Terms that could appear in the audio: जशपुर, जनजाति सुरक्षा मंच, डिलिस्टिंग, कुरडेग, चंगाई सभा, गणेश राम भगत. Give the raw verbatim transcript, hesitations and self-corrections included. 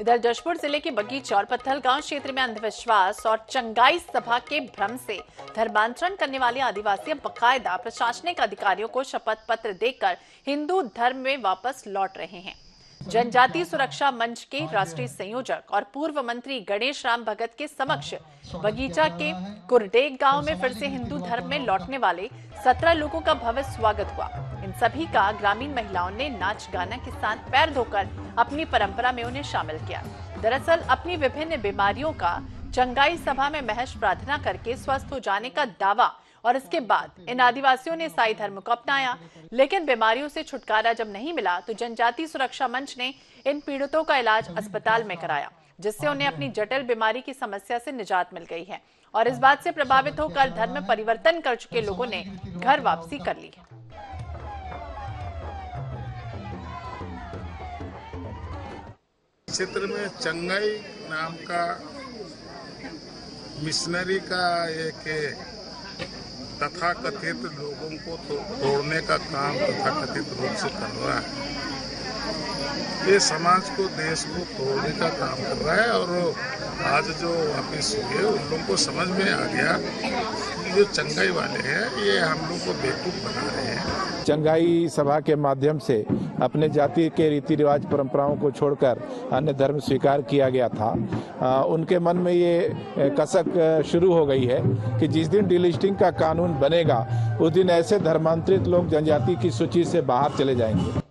इधर जशपुर जिले के बगी चौरपत्थल गांव क्षेत्र में अंधविश्वास और चंगाई सभा के भ्रम से धर्मांतरण करने वाले आदिवासी बकायदा प्रशासनिक अधिकारियों को शपथ पत्र देकर हिंदू धर्म में वापस लौट रहे हैं। जनजाति सुरक्षा मंच के राष्ट्रीय संयोजक और पूर्व मंत्री गणेश राम भगत के समक्ष बगीचा के कुरडेग गांव में फिर से हिंदू धर्म में लौटने वाले सत्रह लोगों का भव्य स्वागत हुआ। इन सभी का ग्रामीण महिलाओं ने नाच गाना के साथ पैर धोकर अपनी परंपरा में उन्हें शामिल किया। दरअसल अपनी विभिन्न बीमारियों का चंगाई सभा में महज प्रार्थना करके स्वस्थ हो जाने का दावा और इसके बाद इन आदिवासियों ने ईसाई धर्म को अपनाया, लेकिन बीमारियों से छुटकारा जब नहीं मिला तो जनजाति सुरक्षा मंच ने इन पीड़ितों का इलाज अस्पताल में कराया, जिससे उन्हें अपनी जटिल बीमारी की समस्या से निजात मिल गई है और इस बात से प्रभावित होकर धर्म परिवर्तन कर चुके लोगों ने घर वापसी कर ली है। क्षेत्र में चंगाई नाम का मिशनरी का एक तथा कथित लोगों को तो तोड़ने का काम तथा कथित रूप से कर रहा है। ये समाज को, देश को तोड़ने का काम कर रहा है और आज जो वापिस हुए उन लोगों को समझ में आ गया कि जो चंगाई वाले हैं ये हम लोग को बेवकूफ बना रहे हैं। चंगाई सभा के माध्यम से अपने जाति के रीति रिवाज परंपराओं को छोड़कर अन्य धर्म स्वीकार किया गया था। आ, उनके मन में ये कसक शुरू हो गई है कि जिस दिन डिलिस्टिंग का कानून बनेगा उस दिन ऐसे धर्मांतरित लोग जनजाति की सूची से बाहर चले जाएंगे।